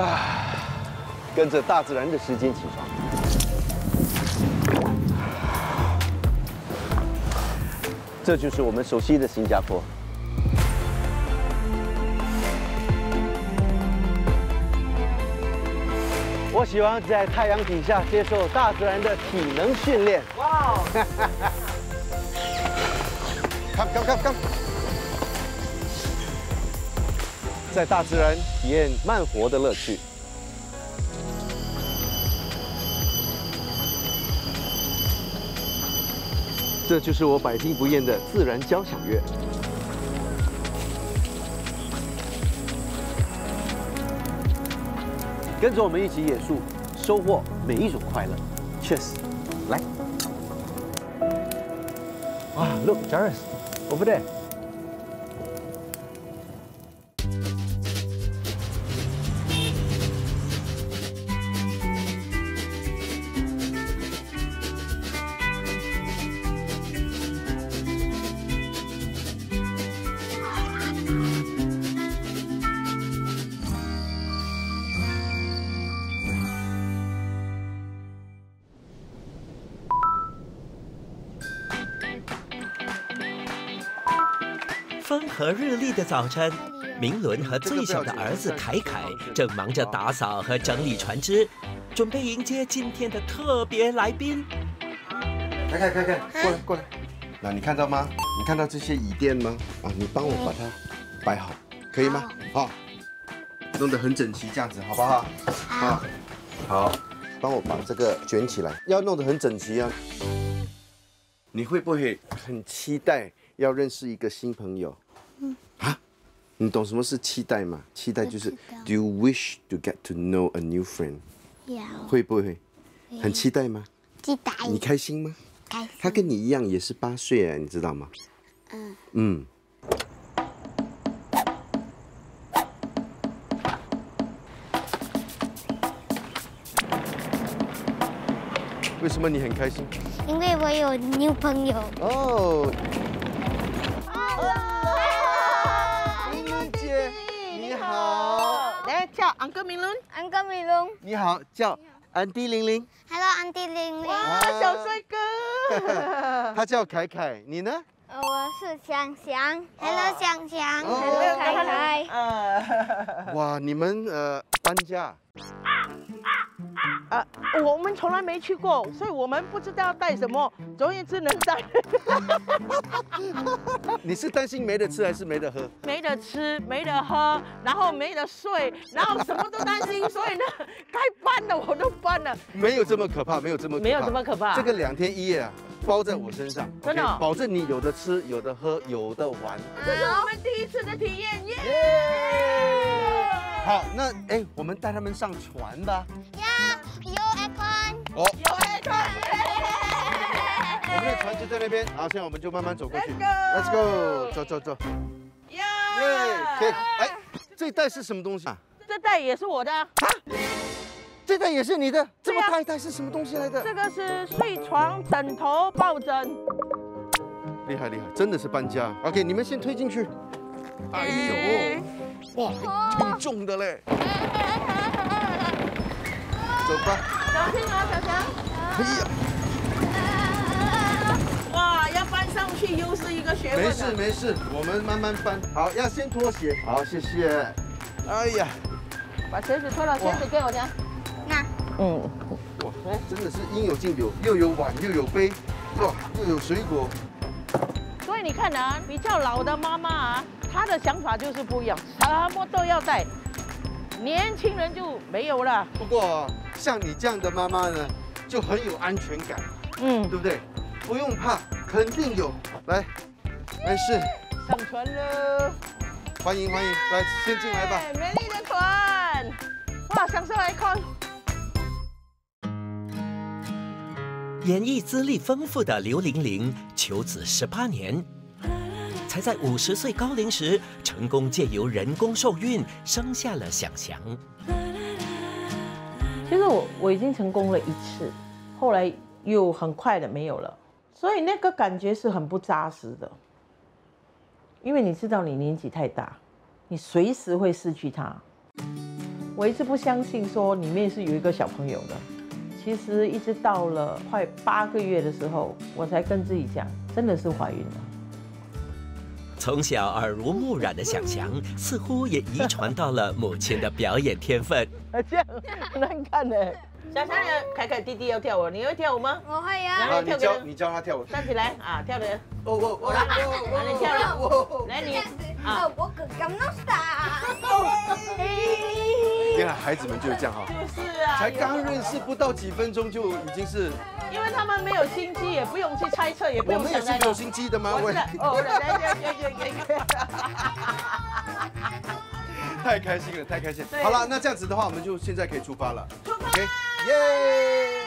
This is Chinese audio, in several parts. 啊，跟着大自然的时间起床，这就是我们熟悉的新加坡。 我喜欢在太阳底下接受大自然的体能训练。哇 ！Come！ 在大自然体验慢活的乐趣。这就是我百听不厌的自然交响乐。 跟着我们一起野树，收获每一种快乐。Cheers！ 来。哇 ，Look, Jairus, over there. 风和日丽的早晨，明伦和最小的儿子凯凯正忙着打扫和整理船只，准备迎接今天的特别来宾。凯凯，过来！那你看到吗？你看到这些椅垫吗？啊，你帮我把它摆好，可以吗？好，弄得很整齐，这样子好不好？好，好，帮我把这个卷起来，要弄得很整齐啊。你会不会很期待？ 要认识一个新朋友，啊，你懂什么是期待吗？期待就是 Do you wish to get to know a new friend？ 会不会很期待吗？期待。你开心吗？开心。他跟你一样也是8岁啊，你知道吗？嗯。为什么你很开心？因为我有new朋友。哦。 明伦姐，你好。来叫 Uncle 明伦 ，Uncle 明伦。你好，叫 Auntie 玲玲。Hello Auntie 玲玲。哇，小帅哥。他叫凯凯，你呢？我是翔翔。Hello 翔翔。Hello 凯凯。哇，你们搬家？啊，我们从来没去过，所以我们不知道带什么，总而言之能带。你是担心没得吃还是没得喝？没得吃，没得喝，然后没得睡，然后什么都担心，所以呢，该搬的我都搬了。没有这么可怕，没有这么可怕，没有这么可怕。这个2天1夜啊，包在我身上，真的、哦， okay, 保证你有的吃，有的喝，有的玩。这是我们第一次的体验，耶、yeah! yeah! ！好，那哎，我们带他们上船吧。有 aircon， 我们的船就在那边，然后现在我们就慢慢走过去。Let's go， 走。耶，可以。哎，这袋是什么东西啊？这袋也是我的。啊？这袋也是你的？这么大一袋是什么东西来的？这个是睡床、枕头、抱枕。厉害厉害，真的是搬家。OK， 你们先推进去。哎呦，哇，挺重的嘞。走吧。 小心啊，小强！可以啊！哇，要搬上去又是一个学问。没事没事，我们慢慢搬。好，要先脱鞋。好，谢谢。哎呀，把鞋子脱了，鞋子给我拿。那，哇，真的是应有尽有，又有碗又有杯，哇，又有水果。所以你看啊，比较老的妈妈啊，她的想法就是不一样，什么都要带。 年轻人就没有了。不过像你这样的妈妈呢，就很有安全感，对不对？不用怕，肯定有。来，没事，上船喽！欢迎，来，先进来吧。美丽的船，哇，享受来看。演艺资历丰富的刘玲玲，求子18年。 才在50岁高龄时，成功借由人工受孕生下了翔翔。其实我已经成功了1次，后来又很快的没有了，所以那个感觉是很不扎实的。因为你知道你年纪太大，你随时会失去他。我一直不相信说里面是有一个小朋友的。其实一直到了快8个月的时候，我才跟自己讲，真的是怀孕了。从小耳濡目染的想象，似乎也遗传到了母亲的表演天分。这样很难看呢。小强，凯凯弟弟要跳舞，你会跳舞吗？我会呀。然后你教他跳舞。站起来啊，跳的。我来，你跳了。来你。啊，我敢弄傻。 原来孩子们就是这样哈，就是啊，才刚认识不到几分钟就已经是，因为他们没有心机，也不用去猜测，也不用想。我们也是有心机的吗？我哦，来，太开心了，太开心。好了，那这样子的话，我们就现在可以出发了。出发 ，OK， 耶！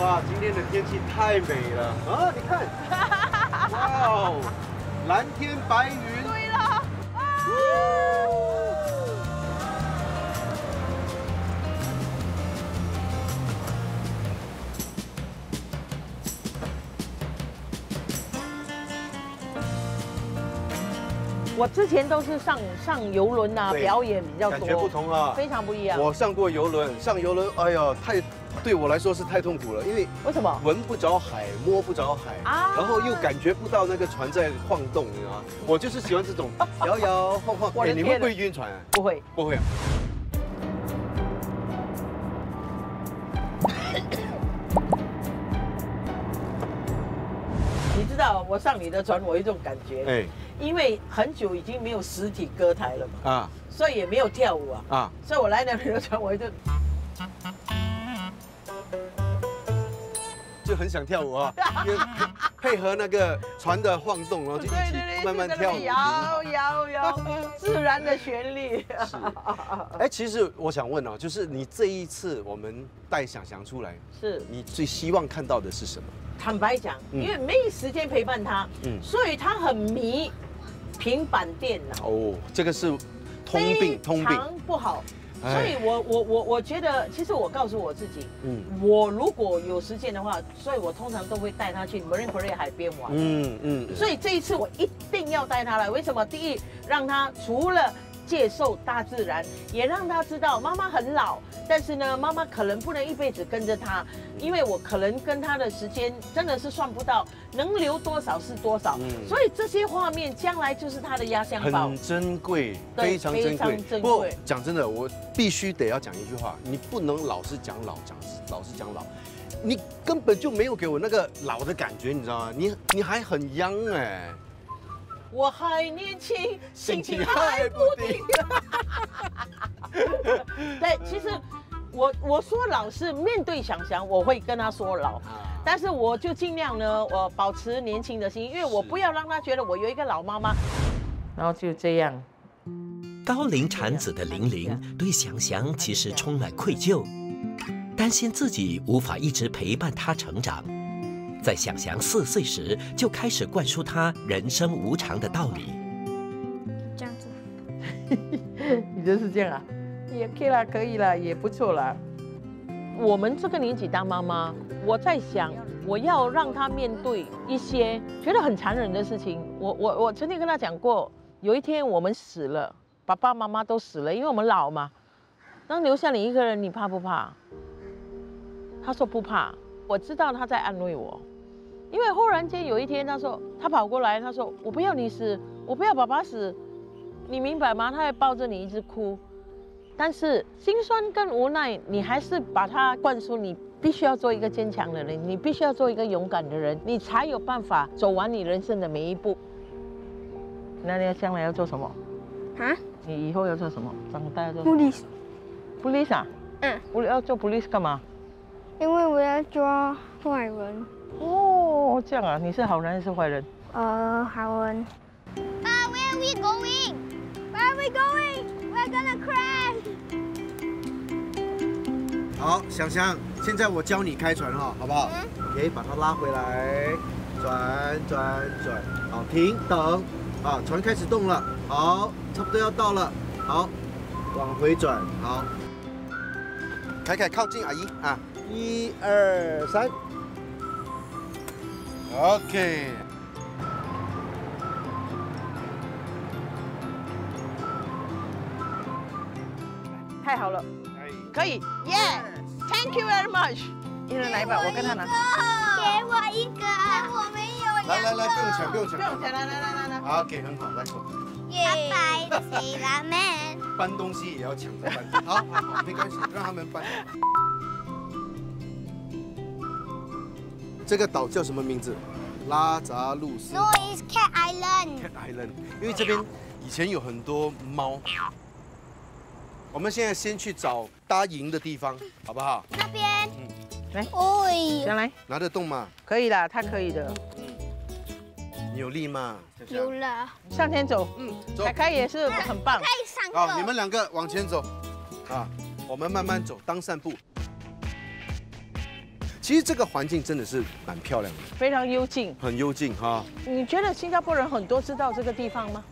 哇，今天的天气太美了啊！你看，哇哦，蓝天白云。对了，啊！我之前都是上游轮啊，表演比较多，感觉不同啊，非常不一样。我上过游轮，上游轮，哎呀，太。 对我来说是太痛苦了，因为为什么闻不着海，摸不着海，然后又感觉不到那个船在晃动，你知道吗？我就是喜欢这种摇摇晃晃。哎，你会不会晕船？不会，不会。你知道我上你的船，我有一种感觉，哎，因为很久已经没有实体歌台了嘛，啊，所以也没有跳舞啊，啊，所以我来了你的船，我就。 就很想跳舞啊，配合那个船的晃动，然后就一起慢慢跳舞，摇摇摇，自然的旋律。是，哎，其实我想问哦，就是你这一次我们带想想出来，是你最希望看到的是什么？坦白讲，因为没时间陪伴他，所以他很迷平板电脑。哦，这个是通病，通病不好。 所以我觉得，其实我告诉我自己，我如果有时间的话，所以我通常都会带他去 Marine Parade 海边玩。所以这一次我一定要带他来。为什么？第一，让他除了接受大自然，也让他知道妈妈很老，但是呢，妈妈可能不能一辈子跟着他，因为我可能跟他的时间真的是算不到，能留多少是多少。所以这些画面将来就是他的压箱宝，很珍贵，非常珍贵。不过讲真的，我。 必须得要讲一句话，你不能老是讲老，老是讲老，你根本就没有给我那个老的感觉，你知道吗？你还很young哎，我还年轻，心情还不定。对，其实我说老是面对想想，我会跟他说老。 但是我就尽量呢，我保持年轻的心，因为我不要让他觉得我有一个老妈妈。然后就这样。 高龄产子的玲玲对想想其实充满愧疚，担心自己无法一直陪伴她成长。在想想4岁时就开始灌输她人生无常的道理。这样子，你就是这样啊？也可以啦，可以啦，也不错啦。我们这个年纪当妈妈，我在想，我要让她面对一些觉得很残忍的事情。我曾经跟她讲过，有一天我们死了。 爸爸妈妈都死了，因为我们老嘛，当留下你一个人，你怕不怕？他说不怕，我知道他在安慰我，因为忽然间有一天，他说他跑过来，他说我不要你死，我不要爸爸死，你明白吗？他还抱着你一直哭，但是心酸跟无奈，你还是把他灌输，你必须要做一个坚强的人，你必须要做一个勇敢的人，你才有办法走完你人生的每一步。那你要将来要做什么？啊？ 你以后要做什么？长大要做 police，police 啊？嗯，我要做 police 干嘛？因为我要抓坏人。哦，这样啊？你是好人还是坏人？好人。Where are we going? Where are we going? We're gonna crash. 好，想想，现在我教你开船哈，好不好？可以把它拉回来，转转转，好，停，等。 啊，船开始动了，好，差不多要到了，好，往回转，好。凯凯靠近阿姨啊，1、2、3， Okay.太好了，可以，耶 ！Thank you very much。一人来一把，我跟他拿。给我一个，我没有。来来来，不用钱，来。好，给很好，来过。拜拜，谢拉妹。搬东西也要抢着搬，好，没关系，让他们搬。这个岛叫什么名字？拉扎路斯。No, it's Cat Island. Cat Island， 因为这边以前有很多猫。 我们现在先去找搭营的地方，好不好？那边，来，先来，拿得动吗？可以啦，他可以的。嗯，你有力吗？有了，向前走。嗯，走。凯凯也是很棒。可以上课。好，你们两个往前走，啊，我们慢慢走，当散步。其实这个环境真的是蛮漂亮的，非常幽静，很幽静哈。你觉得新加坡人很多知道这个地方吗？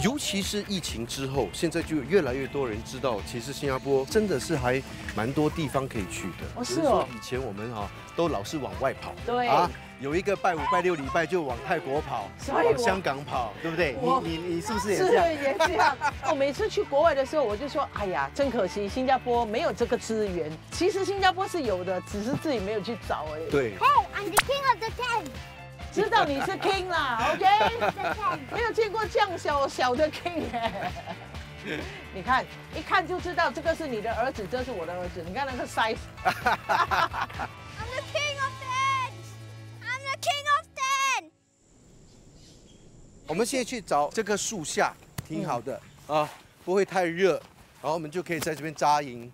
尤其是疫情之后，现在就越来越多人知道，其实新加坡真的是还蛮多地方可以去的。哦，是哦。以前我们哈都老是往外跑，对啊，有一个拜五、拜六礼拜就往泰国跑，往香港跑，对不对？你是不是也这样？是也这样。我每次去国外的时候，我就说，哎呀，真可惜，新加坡没有这个资源。其实新加坡是有的，只是自己没有去找而已。对。Hey, I'm the king of the king. 知道你是 king 啦 ，OK？ 没有见过这样小的 king 哎，你看一看就知道这个是你的儿子，这是我的儿子。你看那个 size。I'm the king of ten. I'm the king of ten. 我们现在去找这棵树下，挺好的啊，不会太热，然后我们就可以在这边扎营。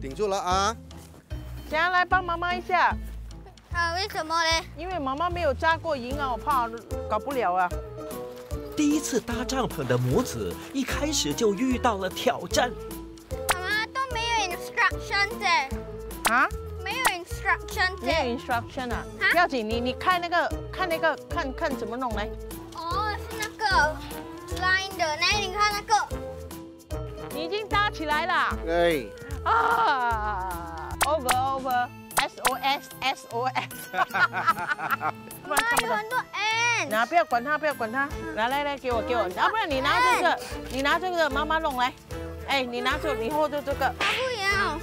顶住了啊！谁要来帮妈妈一下？啊，为什么呢？因为妈妈没有扎过营啊，我怕搞不了啊。第一次搭帐篷的母子一开始就遇到了挑战。妈妈都没有 instructions 啊？没有 instructions。没有 instruction 啊？不要紧，你看那个看怎么弄来。哦，是那个 line 的，来你看那个。你已经搭起来了。哎。 啊 ，over，SOS，SOS， 不然看不到。很多 N。拿，不要管它，拿来给我，要不然你拿这个，妈妈弄来。哎，你拿走，你 hold 住这个。不要。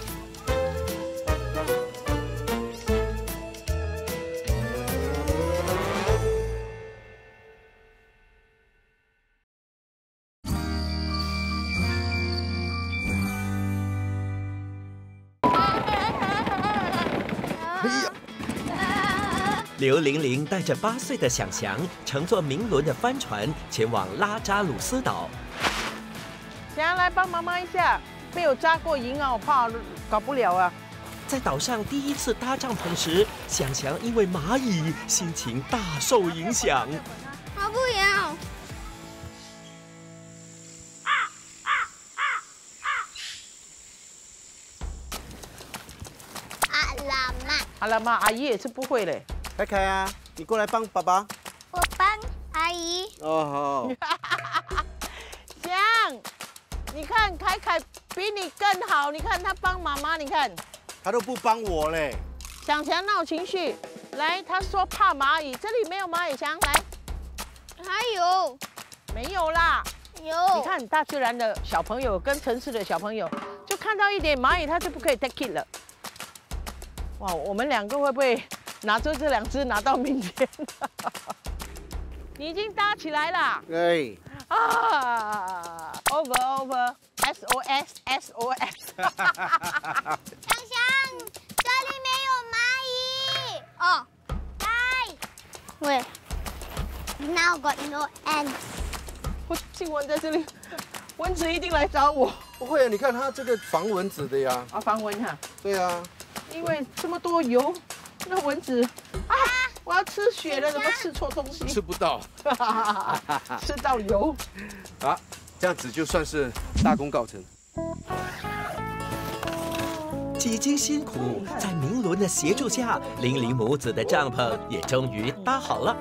刘玲玲带着8岁的想翔，乘坐明轮的帆船前往拉扎鲁斯岛。想来帮妈妈一下，没有扎过营啊，我怕搞不了啊。在岛上第一次搭帐篷时，想翔因为蚂蚁心情大受影响。我不要。阿拉妈，阿姨也是不会嘞。 凯凯啊，你过来帮爸爸。我帮阿姨。哦好。翔，你看凯凯比你更好，你看他帮妈妈，你看。他都不帮我嘞。翔翔闹情绪，来，他说怕蚂蚁，这里没有蚂蚁，翔来。还有。没有啦。有。你看大自然的小朋友跟城市的小朋友，就看到一点蚂蚁，他就不可以 take it 了。哇，我们两个会不会？ 拿出这2只，拿到明天。你已经搭起来了。对。啊 ，over，SOS，SOS。翔翔，这里没有蚂蚁。哦，来。喂。Now got no ants。我竟蚊在这里，蚊子一定来找我。不会啊，你看它这个防蚊子的呀。啊，防蚊哈。对啊。因为这么多油。 那蚊子啊！我要吃血了，怎么吃错东西？吃不到，吃到油啊！这样子就算是大功告成。几经辛苦，在明伦的协助下，玲玲母子的帐篷也终于搭好了。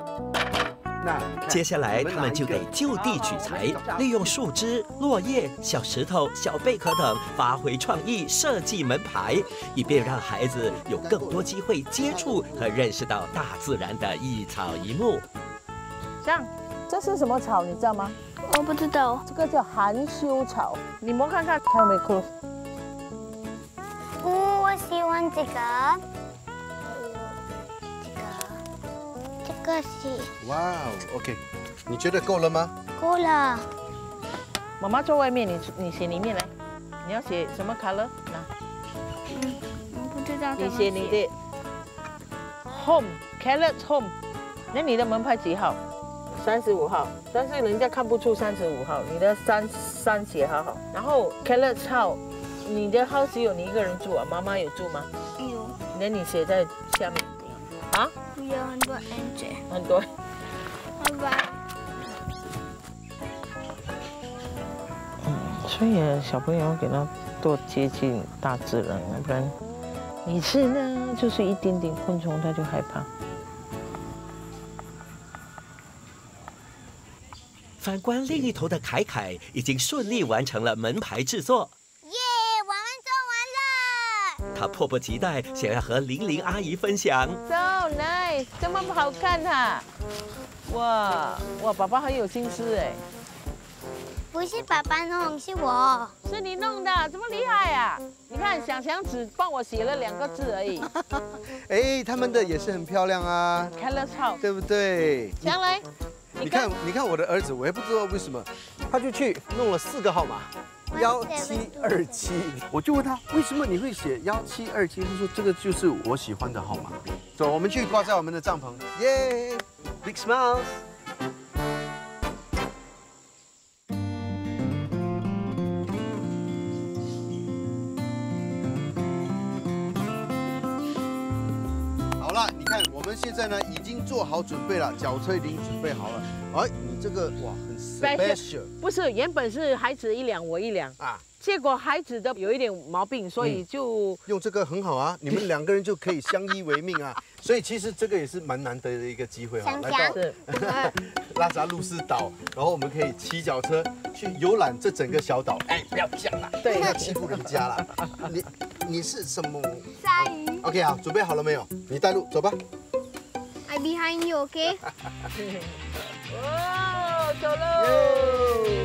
接下来他们就得就地取材，利用树枝、落叶、小石头、小贝壳等，发挥创意设计门牌，以便让孩子有更多机会接触和认识到大自然的一草一木。这样，这是什么草，你知道吗？我不知道，这个叫含羞草，你摸看看，看到没哭？嗯，我喜欢这个。 这是哇哦 ，OK， 你觉得够了吗？够了。妈妈坐外面，你写里面来。你要写什么 color？ 拿。嗯，我不知道怎么写。你写你的 home carrots home， 那你的门牌几号？35号。但是人家看不出35号，你的三写好好。然后 carrots house， 你的 house 有你一个人住啊？妈妈有住吗？有。那你写在下面。 啊，有很多 NJ， 很多。拜拜。嗯，所以小朋友给他多接近大自然，不然每次呢就是一点点昆虫他就害怕。反观另一头的凯凯，已经顺利完成了门牌制作。 他迫不及待想要和玲玲阿姨分享。So nice， 这么好看啊！哇，爸爸很有心思哎。不是爸爸弄，是我。是你弄的，这么厉害啊！你看，小强只帮我写了2个字而已。哎，他们的也是很漂亮啊。开了草，对不对？强来，你看我的儿子，我也不知道为什么，他就去弄了4个号码。 1727，我就问他为什么你会写1727？他说这个就是我喜欢的号码。走，我们去挂在我们的帐篷，耶 ！Big smiles。好了，你看我们现在呢已经做好准备了，脚车已经准备好了。哎，你这个哇很 special， 不是原本是孩子1两我1两啊，结果孩子的有一点毛病，所以就、用这个很好啊，你们2个人就可以相依为命啊，所以其实这个也是蛮难得的一个机会啊，来到拉萨路斯岛，然后我们可以骑脚车去游览这整个小岛。哎，不要这样啦，对，不要欺负人家啦。你是什么？鲨鱼。OK 好，准备好了没有？你带路，走吧。I behind you, OK？ 哇，走喽！Hi,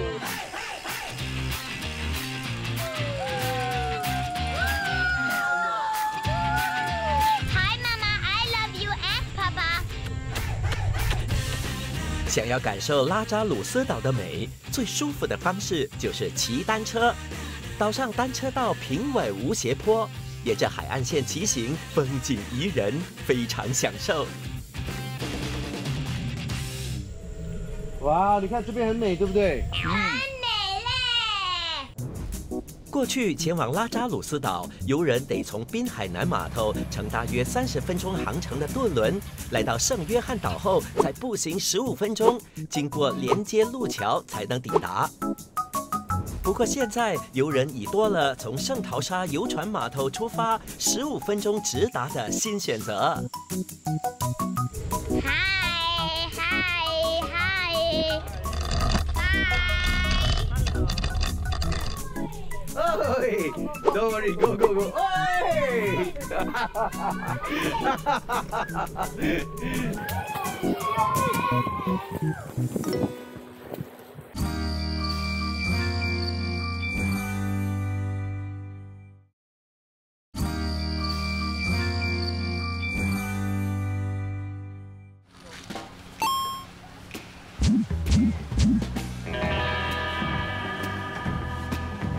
Mama, I love you and Papa。想要感受拉扎鲁斯岛的美，最舒服的方式就是骑单车。岛上单车道平稳无斜坡，沿着海岸线骑行，风景宜人，非常享受。 哇，你看这边很美，对不对？很美嘞！过去前往拉扎鲁斯岛，游人得从滨海南码头乘大约30分钟航程的渡轮，来到圣约翰岛后，再步行15分钟，经过连接路桥才能抵达。不过现在游人已多了从圣淘沙游船码头出发，15分钟直达的新选择。 Don't worry, go, go, go. Hey!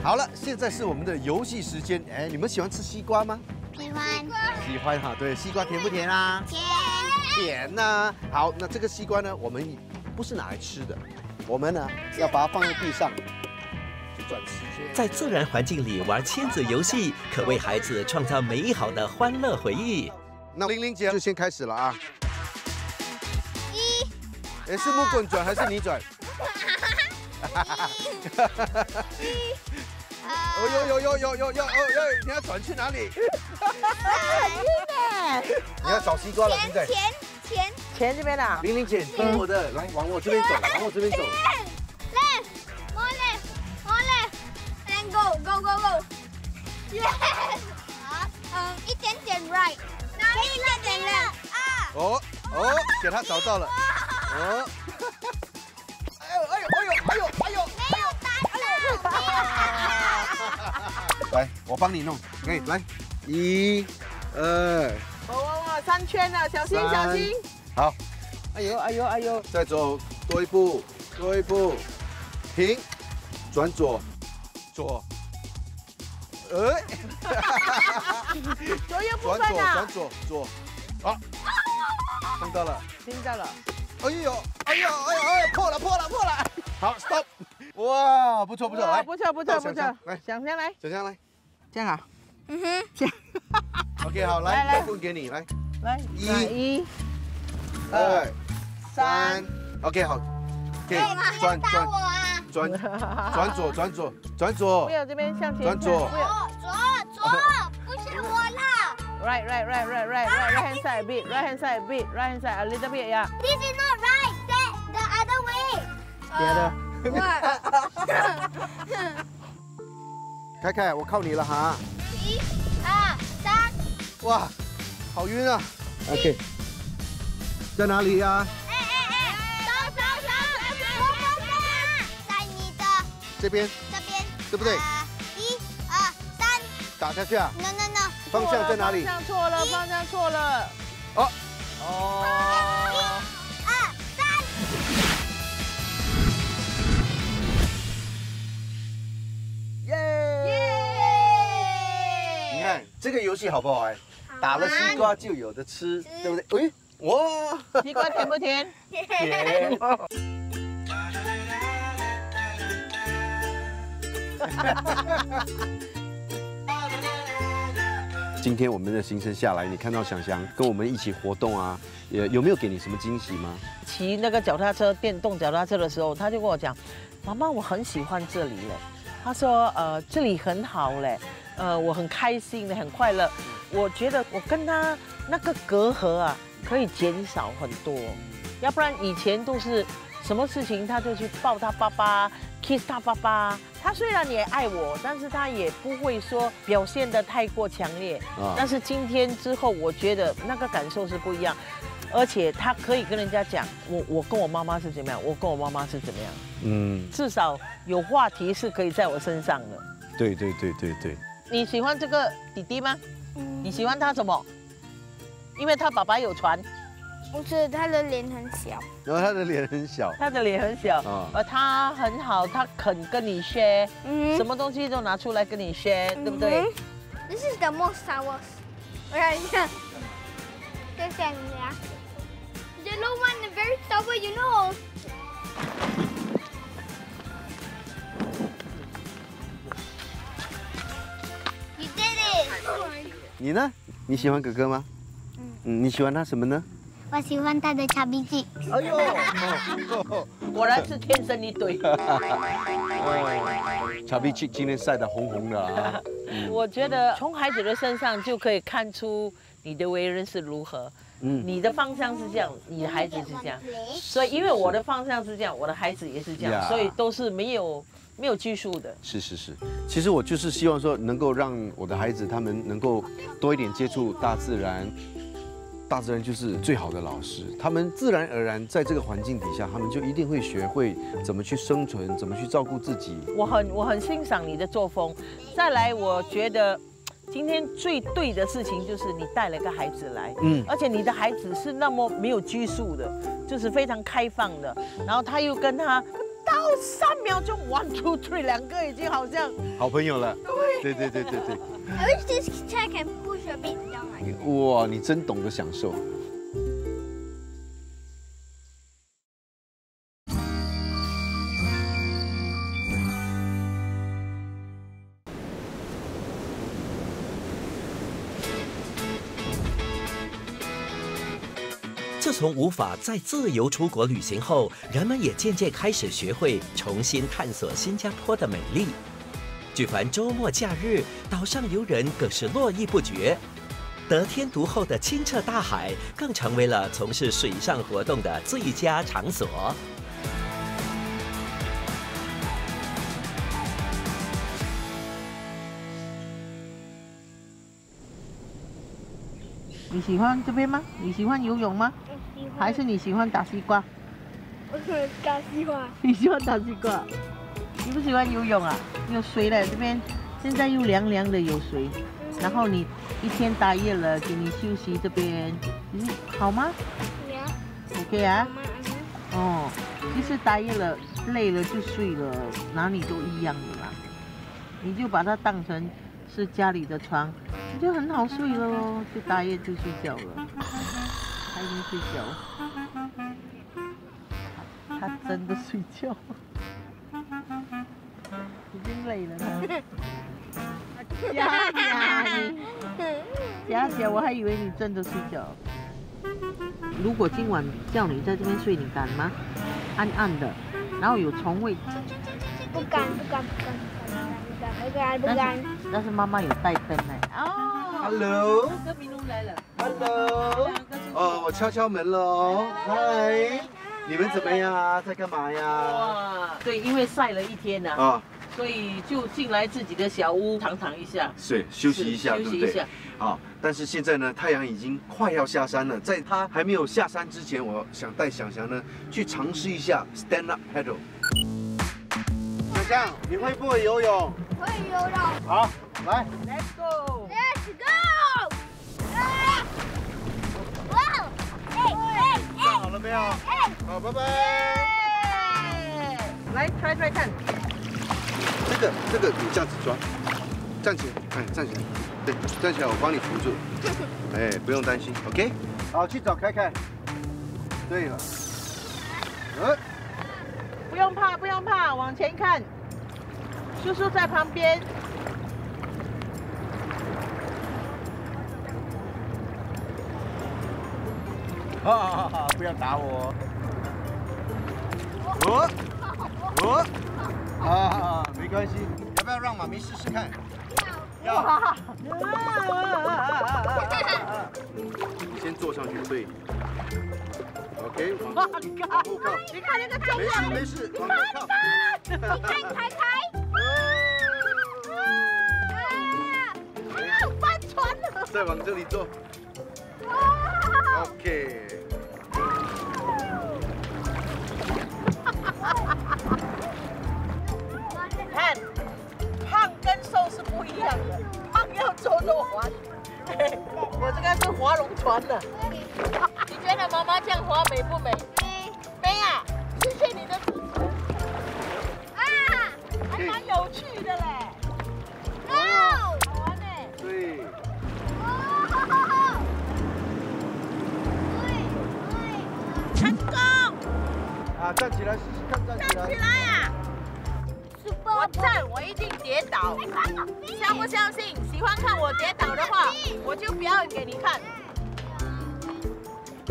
好了，现在是我们的游戏时间。哎，你们喜欢吃西瓜吗？喜欢，喜欢哈。对，西瓜甜不甜啊？甜，甜呐。好，那这个西瓜呢，我们不是拿来吃的，我们呢要把它放在地上，就转10圈。在自然环境里玩亲子游戏，可为孩子创造美好的欢乐回忆。那玲玲姐就先开始了啊。1，是木棍转还是你转？有，你要转去哪里？你要找西瓜了，对不对？前前这边的。玲玲姐，听我的，来往我这边走，往我这边走。Left, more left, more left, and go, go, go, go. Yes. 好，一点点 right， 哪里一点点 left 啊？哦哦，给他找到了。哦。哎呦哎呦哎呦哎呦哎呦！没有打到。来，我帮你弄，可以来，1、2。 三圈了，小心小心！好，哎呦哎呦哎呦！再走多一步，多一步，停，转左，左，左右部分啊，转左左左，啊，听到了，听到了，哎呦哎呦哎呦哎，破了破了破了！好 ，stop， 哇，不错不错，来，不错不错不错，来，想象来，想象来，这样啊，嗯哼，这样 ，OK， 好，来，来，分给你，来。 来，1、2、3 ，OK， 好，可以转转转左转左转左，没有这边向前，转左左，不是我啦。Right hand side a bit, a little bit, yeah. This is not right, the other way.凯凯，我靠你了哈。1、2、3，哇！ 好晕啊 ！OK， 在哪里呀？哎，走，在你的这边，这边，对不对？1、2、3，打下去啊 ！No， 方向在哪里？方向错了，方向错了。哦哦，1、2、3，耶！你看这个游戏好不好玩？ 打了西瓜就有的吃，对不对？哎，哇！西瓜甜不甜？甜。今天我们的行程下来，你看到想想跟我们一起活动啊，有没有给你什么惊喜吗？骑那个脚踏车，电动脚踏车的时候，他就跟我讲：“妈妈，我很喜欢这里了。”他说：“这里很好嘞，我很开心的，很快乐。” 我觉得我跟他那个隔阂啊，可以减少很多，要不然以前都是什么事情他就去抱他爸爸 ，kiss 他爸爸。他虽然也爱我，但是他也不会说表现得太过强烈。但是今天之后，我觉得那个感受是不一样，而且他可以跟人家讲，我跟我妈妈是怎么样，我跟我妈妈是怎么样。嗯，至少有话题是可以在我身上的。对对对对对。你喜欢这个弟弟吗？ 你喜欢他什么？因为他爸爸有船。不是，他的脸很小。然后他的脸很小。他的脸很小。他很好，他肯跟你 share， 什么东西都拿出来跟你 share， 对不对 ？This is the most I was. 我看一下，在想你啊。Yellow one very sour, you know. 你呢？你喜欢哥哥吗？嗯，你喜欢他什么呢？我喜欢他的擦鼻涕。哎呦，果然是天生一对。擦鼻涕今天晒得红红的啊！我觉得从孩子的身上就可以看出你的为人是如何。嗯，你的方向是这样，你的孩子是这样。所以因为我的方向是这样，我的孩子也是这样，所以都是没有拘束的，是是是。其实我就是希望说，能够让我的孩子他们能够多一点接触大自然，大自然就是最好的老师。他们自然而然在这个环境底下，他们就一定会学会怎么去生存，怎么去照顾自己。我很欣赏你的作风。再来，我觉得今天最对的事情就是你带了个孩子来，而且你的孩子是那么没有拘束的，就是非常开放的，然后他又跟他。 到3秒钟 1、2、3， 两个已经好像好朋友了。对对对对对。I wish this chair can push a bit down like that. 哇，你真懂得享受。自从无法再自由出国旅行后，人们也渐渐开始学会重新探索新加坡的美丽。举凡周末假日，岛上游人更是络绎不绝。得天独厚的清澈大海，更成为了从事水上活动的最佳场所。 你喜欢这边吗？你喜欢游泳吗？我喜欢。还是你喜欢打西瓜？我喜欢打西瓜。你喜欢打西瓜？你不喜欢游泳啊？有水了，这边现在又凉凉的，有水。然后你一天打夜了，给你休息这边，嗯，好吗？OK 啊。哦，就是打夜了，累了就睡了，哪里都一样的啦。你就把它当成是家里的床。 就很好睡了咯，就打夜就睡觉了，他已经睡觉了，他真的睡觉了，已经累了他。假假你，假假我还以为你真的睡觉。如果今晚叫你在这边睡，你敢吗？暗暗的，然后有床位。不敢不敢不敢不敢不敢不敢。但是妈妈有带灯哎。哦。 Hello， 哥明龙来了。Hello， 哦，我敲敲门了哦。嗨，你们怎么样啊？在干嘛呀？哇，对，因为晒了一天呐，啊，所以就进来自己的小屋躺躺一下，是休息一下，对不对？啊，但是现在呢，太阳已经快要下山了，在它还没有下山之前，我想带想想呢去尝试一下 stand up paddle。想想，你会不会游泳？会游泳。好，来 ，Let's go。 好了没有？好，拜拜。来，踹踹看。这个你这样子抓，站起来，哎，站起来，对，站起来，我帮你扶住。哎，不用担心 ，OK。好，去找凯凯。对了，嗯，不用怕，不用怕，往前看，叔叔在旁边。 啊！不要打我！我啊，没关系，要不要让妈咪试试看？要！你先坐上去，对。OK， 往后靠，你看那个重量，没事，往后靠。你看你抬抬。啊！翻船了。再往这里坐。 OK， 看，胖跟瘦是不一样的，胖要坐着划，我这个是划龙船的。你觉得妈妈这样划美不美？美，美啊！谢谢你的支持。啊，还蛮有趣的嘞。哦，好玩呢。对。 啊，站起来试试看，站起来！站起来啊！我站，我一定跌倒。相不相信？喜欢看我跌倒的话，我就表演给你看。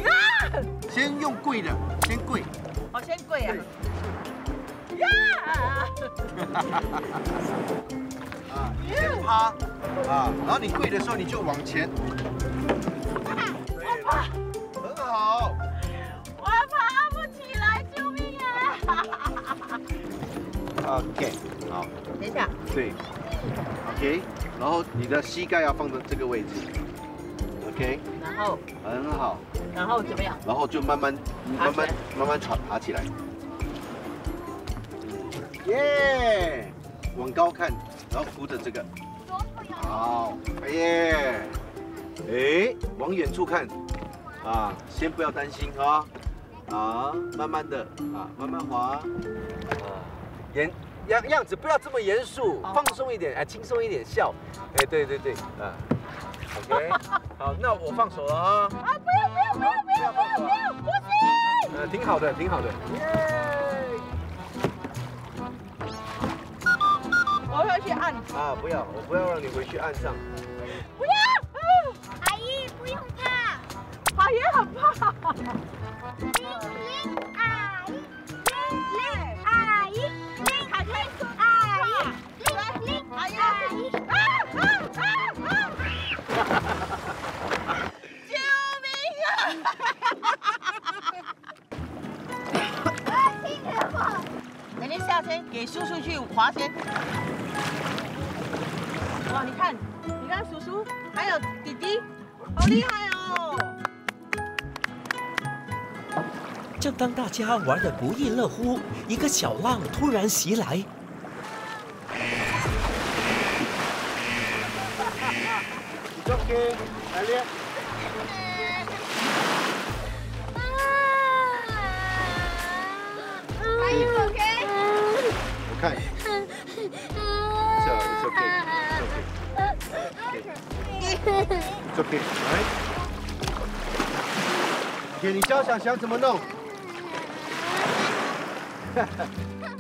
啊！先用跪的，先跪。哦，先跪啊！呀！啊，先趴啊，然后你跪的时候你就往前。我趴，很好。我趴不起来，救命啊 ！OK， 好，等一下，对 ，OK， 然后你的膝盖要放在这个位置 ，OK， 然后很好，然后怎么样？然后就慢慢爬起来，耶，往高看，然后扶着这个，好，耶，哎，往远处看，啊，先不要担心啊。 啊，慢慢的啊，慢慢滑，啊，样子不要这么严肃，放松一点，哎，轻松一点，笑，哎，对对对，啊 ，OK， 好，那我放手了啊。啊，不要，不行。挺好的，挺好的。我要去按。啊，不要，我不要让你回去按上。不要，阿姨不用怕。阿姨很怕。 玲玲阿姨，来，阿姨，啊啊啊啊！下车给叔叔去划船。哇，你看，你看叔叔还有弟弟，好厉害哦！正当大家玩得不亦乐乎，一个小浪突然袭来。 Are you okay? Okay. So it's okay. It's okay. It's okay. Right? Okay, 你教小翔怎么弄。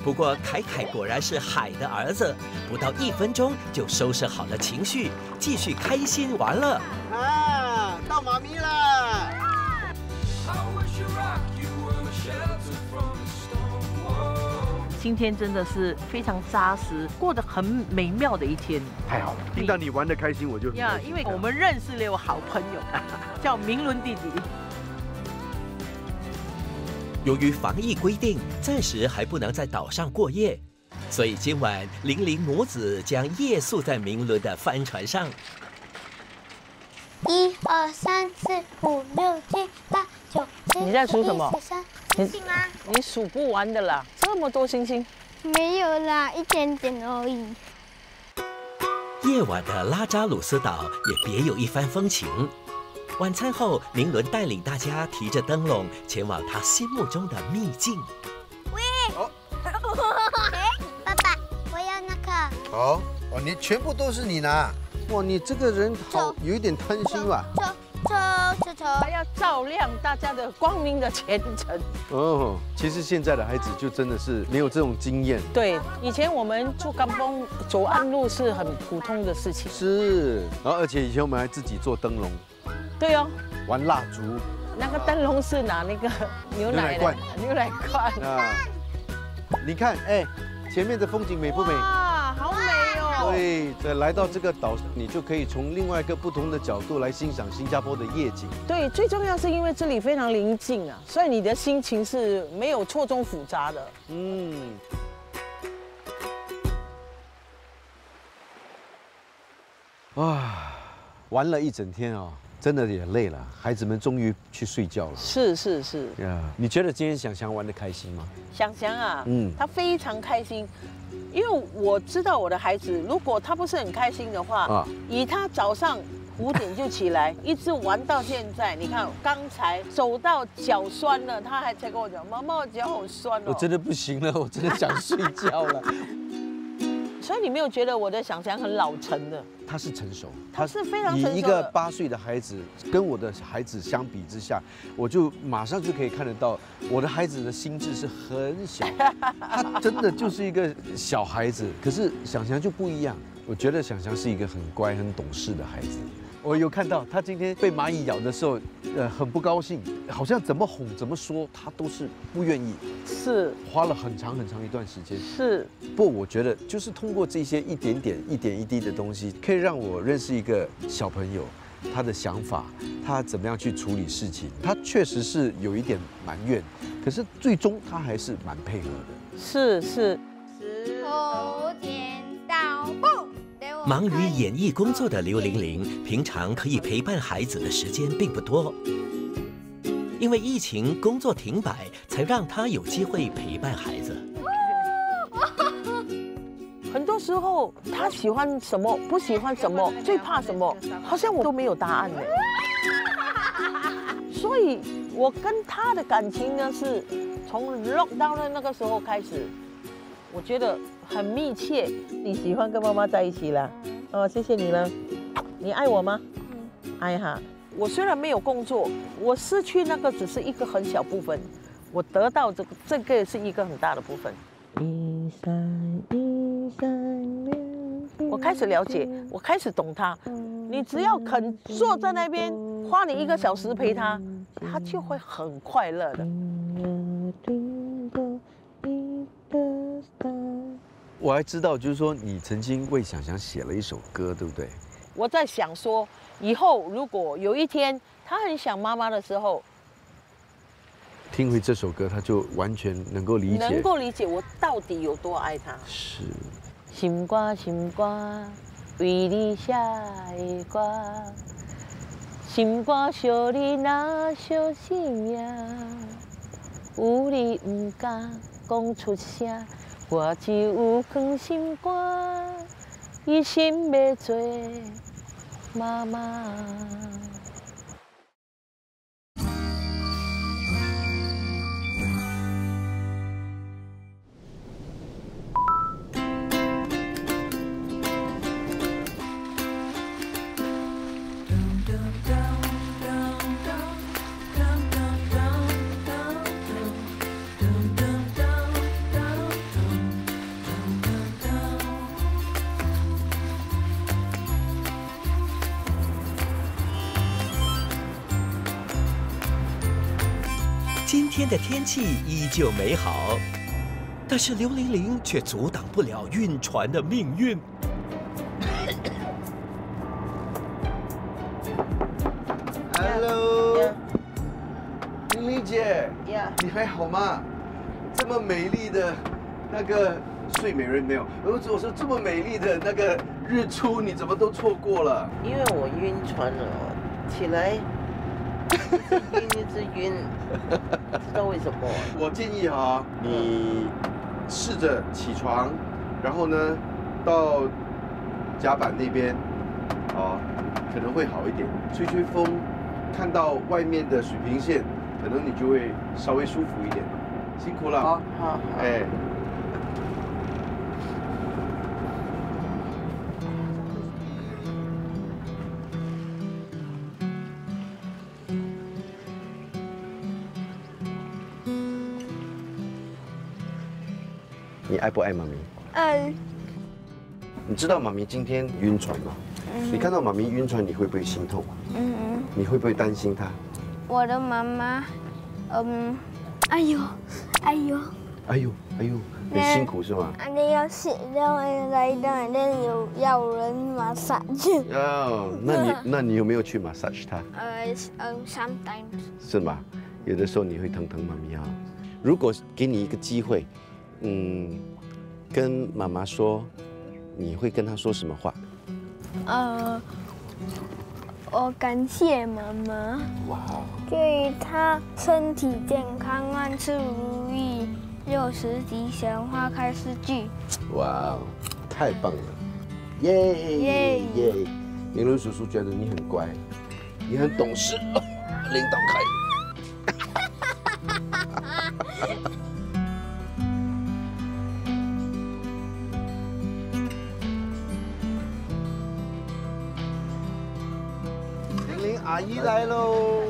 不过凯凯果然是海的儿子，不到1分钟就收拾好了情绪，继续开心玩乐。啊，到妈咪了。 今天真的是非常扎实，过得很美妙的一天。太好了，听到你玩得开心，我就呀，因为我们认识了有好朋友，叫明伦弟弟。由于防疫规定，暂时还不能在岛上过夜，所以今晚玲玲母子将夜宿在明伦的帆船上。1、2、3、4、5、6、7、8、9， 你在数什么？ 你数不完的啦，这么多星星。没有啦，一点点而已。夜晚的拉扎鲁斯岛也别有一番风情。晚餐后，明伦带领大家提着灯笼前往他心目中的秘境。喂，爸爸，我要那个。哦哦，你全部都是你拿。哇，你这个人好，有一点贪心吧。 还要照亮大家的光明的前程。哦，其实现在的孩子就真的是没有这种经验。对，以前我们住甘峰走暗路是很普通的事情。是，然后而且以前我们还自己做灯笼。对哦。玩蜡烛。那个灯笼是拿那个牛奶罐。牛奶罐。啊。你看，哎，前面的风景美不美？哇，好美哦。 对，在来到这个岛，你就可以从另外一个不同的角度来欣赏新加坡的夜景。对，最重要是因为这里非常宁静啊，所以你的心情是没有错综复杂的。嗯。哇，玩了一整天哦，真的也累了，孩子们终于去睡觉了。是是是。呀，你觉得今天翔翔玩得开心吗？翔翔啊，嗯，他非常开心。 因为我知道我的孩子，如果他不是很开心的话，啊，以他早上5点就起来，一直玩到现在。你看，刚才走到脚酸了，他还才跟我讲：“妈妈，我脚好酸哦。”我真的不行了，我真的想睡觉了。所以你没有觉得我的想象很老成的？他是成熟，他是非常成熟的。以一个8岁的孩子跟我的孩子相比之下，我就马上就可以看得到我的孩子的心智是很小，他真的就是一个小孩子。可是翔翔就不一样，我觉得翔翔是一个很乖、很懂事的孩子。我有看到他今天被蚂蚁咬的时候，很不高兴，好像怎么哄、怎么说，他都是不愿意。是花了很长很长一段时间。是，不过我觉得就是通过这些一点点、一点一滴的东西，可以让我认识一个小朋友，他的想法，他怎么样去处理事情。他确实是有一点埋怨，可是最终他还是蛮配合的。是是。10点到。 忙于演艺工作的刘玲玲，平常可以陪伴孩子的时间并不多，因为疫情工作停摆，才让她有机会陪伴孩子。很多时候，她喜欢什么，不喜欢什么，最怕什么，好像我都没有答案呢。所以，我跟她的感情呢，是从 lockdown 的那个时候开始，我觉得。 很密切，你喜欢跟妈妈在一起啦？哦，谢谢你了。你爱我吗？嗯，爱哈。我虽然没有工作，我失去那个只是一个很小部分，我得到这个是一个很大的部分。我开始了解，我开始懂他。你只要肯坐在那边，花你1个小时陪他，他就会很快乐的。 我还知道，就是说你曾经为翔翔写了一首歌，对不对？我在想说，以后如果有一天他很想妈妈的时候，听回这首歌，他就完全能够理解，能够理解我到底有多爱他。是。心肝心肝，为你写的歌，心肝惜你若惜性命，有你不敢讲出声，我只有放心肝，一心要做妈妈。 今天的天气依旧美好，但是刘玲玲却阻挡不了晕船的命运。Hello， 玲玲姐， Yeah. 你还好吗？这么美丽的那个睡美人没有？我说这么美丽的那个日出，你怎么都错过了？因为我晕船了，起来。 一直晕，知道为什么？我建议哈，你试着起床，然后呢，到甲板那边，哦，可能会好一点。吹吹风，看到外面的水平线，可能你就会稍微舒服一点。辛苦了，好，哎。 你爱不爱妈咪？爱。你知道妈咪今天晕船吗？你看到妈咪晕船，你会不会心痛？你会不会担心她？我的妈妈，哎呦，哎呦，哎呦，哎呦，很辛苦是吗？你要死掉，来当然有人马杀去。哦，那你有没有去马杀她？Sometimes。是吗？有的时候你会疼妈咪啊。如果给你一个机会。 跟妈妈说，你会跟她说什么话？我感谢妈妈，祝她身体健康，万事如意，60集鲜花开四季。哇，太棒了！耶！玲玲叔叔觉得你很乖，你很懂事，领导开。 阿姨来喽！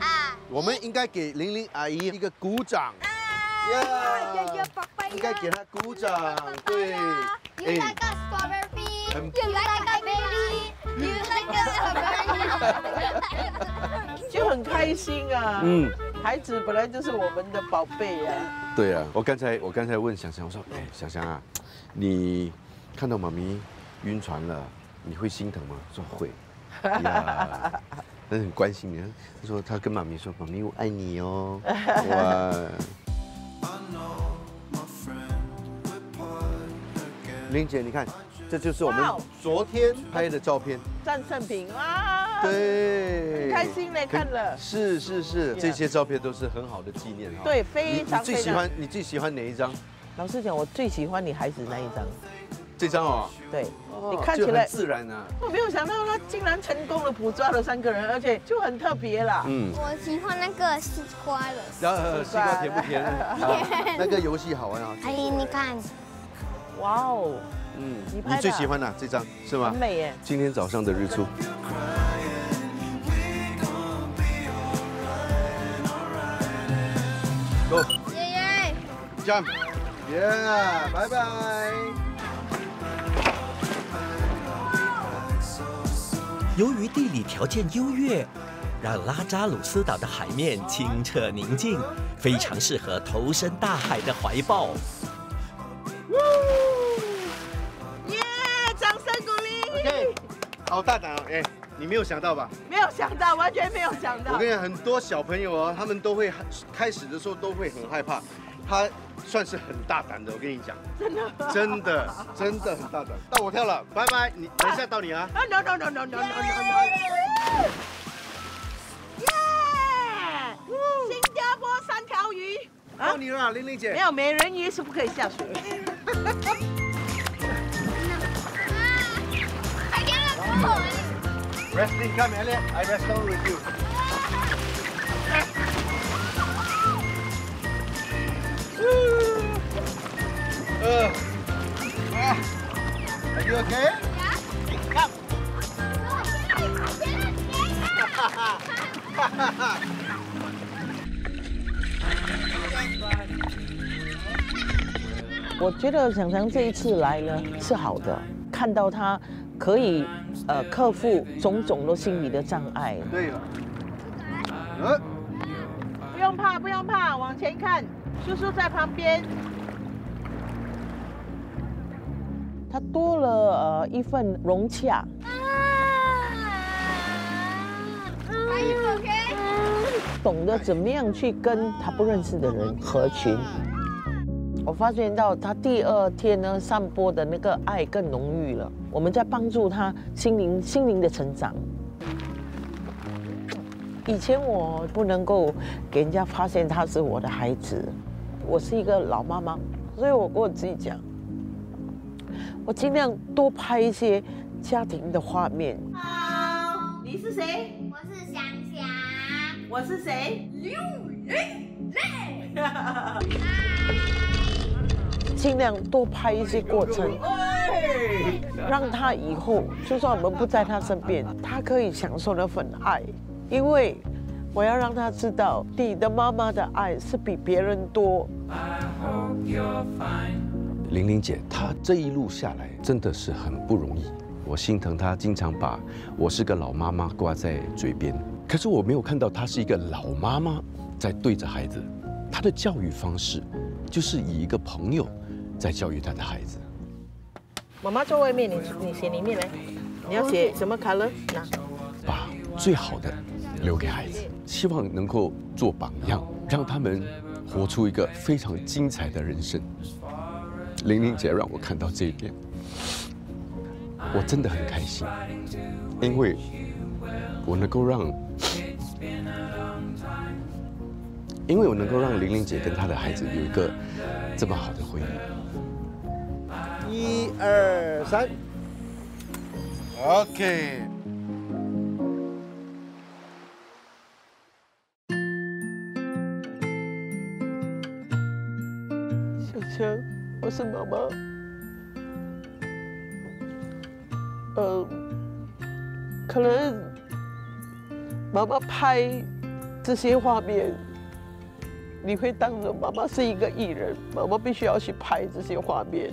啊，我们应该给玲玲阿姨一个鼓掌。应该给她鼓掌。对。You like a strawberry, you like a baby, you like a baby。就很开心啊。孩子本来就是我们的宝贝啊。对啊，我刚才问想想，我说，哎，想想啊，你看到妈咪晕船了，你会心疼吗？说会。 呀，那很关心你。他说他跟妈咪说：“妈咪，我爱你哦。”哇！玲姐，你看，这就是我们昨天拍的照片。战胜品啊！对，很开心嘞，看了。是，这些照片都是很好的纪念哈。对，非常。你最喜欢哪一张？老实讲，我最喜欢你孩子那一张。 这张哦，对，你看起来自然啊。我没有想到他竟然成功的捕捉了3个人，而且就很特别啦。我喜欢那个西瓜了。西瓜甜不甜？那个游戏好玩啊。阿姨，你看，哇哦，你最喜欢哪这张是吗？很美耶。今天早上的日出。 Go， Jump， Yeah， 拜拜。 由于地理条件优越，让拉扎鲁斯岛的海面清澈宁静，非常适合投身大海的怀抱。耶！掌声鼓励。OK， 好大胆哦！哎，你没有想到吧？没有想到，完全没有想到。我跟你讲，很多小朋友啊，他们都会开始的时候都会很害怕，他算是很大胆的。我跟你讲，真的，真的，真的很大胆。到我跳了，拜拜，你等一下到你啊。No no no no no no no。 新加坡三条鱼，到你了，玲玲姐。没有美人鱼是不可以下水的。I cannot go. Wrestling, come, Elliot. I wrestle with you. Are you okay? Yeah. Come.我觉得翔翔这一次来呢是好的，看到他可以克服种种的心理的障碍。对了，不用怕，不用怕，往前看，叔叔在旁边。他多了一份融洽。 懂得怎么样去跟他不认识的人合群。我发现到他第二天呢，散播的那个爱更浓郁了。我们在帮助他心灵的成长。以前我不能够给人家发现他是我的孩子，我是一个老妈妈，所以我跟我自己讲，我尽量多拍一些家庭的画面。Hello， 你是谁？我是翔翔。 我是谁？刘玲玲。尽量多拍一些过程，让他以后就算我们不在他身边，他可以享受那份爱。因为我要让他知道，你的妈妈的爱是比别人多。玲玲姐，她这一路下来真的是很不容易，我心疼她，经常把我是个老妈妈挂在嘴边。 可是我没有看到她是一个老妈妈在对着孩子，她的教育方式就是以一个朋友在教育她的孩子。妈妈坐外面，你写里面来，你要写什么 color？ 拿。把最好的留给孩子，希望能够做榜样，让他们活出一个非常精彩的人生。玲玲姐让我看到这一点，我真的很开心，因为我能够让。 因为我能够让玲玲姐跟她的孩子有一个这么好的回忆。1、2、3 ，OK。小强，我是妈妈。可能妈妈拍这些画面。 你会当着妈妈是一个艺人，妈妈必须要去拍这些画面，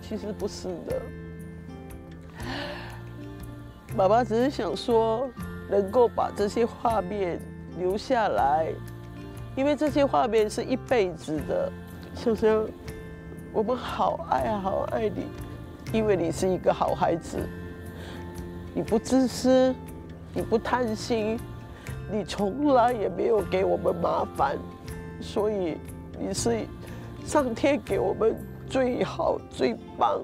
其实不是的。妈妈只是想说，能够把这些画面留下来，因为这些画面是一辈子的。小翔，我们好爱好爱你，因为你是一个好孩子，你不自私，你不贪心，你从来也没有给我们麻烦。 所以你是上天给我们最好、最棒、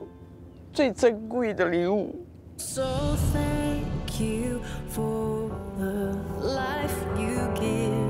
最珍贵的礼物。So thank you for the life you give.